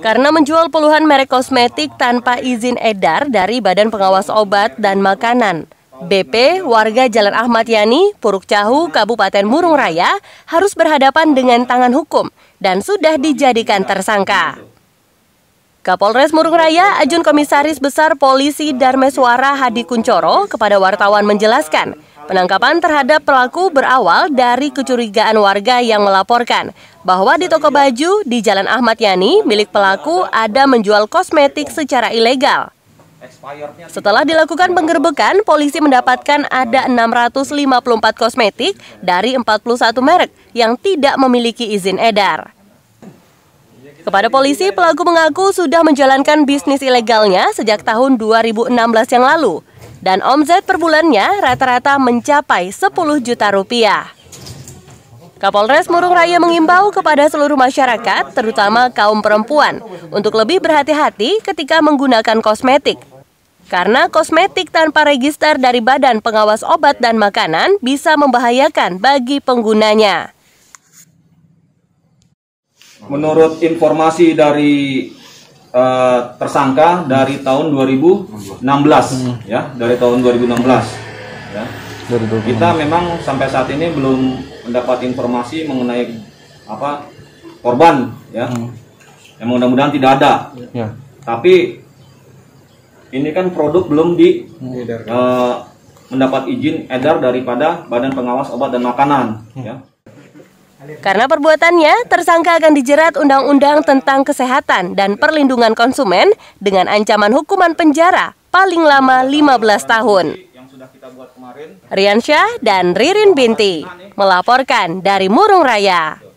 Karena menjual puluhan merek kosmetik tanpa izin edar dari Badan Pengawas Obat dan Makanan, BP, warga Jalan Ahmad Yani, Purukcahu, Kabupaten Murung Raya, harus berhadapan dengan tangan hukum dan sudah dijadikan tersangka. Kapolres Murung Raya, Ajun Komisaris Besar Polisi Darmeswara Hadi Kuncoro kepada wartawan menjelaskan, penangkapan terhadap pelaku berawal dari kecurigaan warga yang melaporkan bahwa di toko baju di Jalan Ahmad Yani milik pelaku ada menjual kosmetik secara ilegal. Setelah dilakukan penggerbekan, polisi mendapatkan ada 654 kosmetik dari 41 merek yang tidak memiliki izin edar. Kepada polisi, pelaku mengaku sudah menjalankan bisnis ilegalnya sejak tahun 2016 yang lalu dan omzet per bulannya rata-rata mencapai 10 juta rupiah. Kapolres Murung Raya mengimbau kepada seluruh masyarakat, terutama kaum perempuan, untuk lebih berhati-hati ketika menggunakan kosmetik. Karena kosmetik tanpa register dari Badan Pengawas Obat dan Makanan bisa membahayakan bagi penggunanya. Menurut informasi dari tersangka dari tahun 2016, ya, dari tahun 2016. Ya. Kita memang sampai saat ini belum mendapat informasi mengenai korban, ya. Yang mudah-mudahan tidak ada. Ya. Tapi ini kan produk belum mendapat izin edar daripada Badan Pengawas Obat dan Makanan, ya. Karena perbuatannya, tersangka akan dijerat Undang-Undang tentang Kesehatan dan Perlindungan Konsumen dengan ancaman hukuman penjara paling lama 15 tahun. Riansyah dan Ririn Binti melaporkan dari Murung Raya.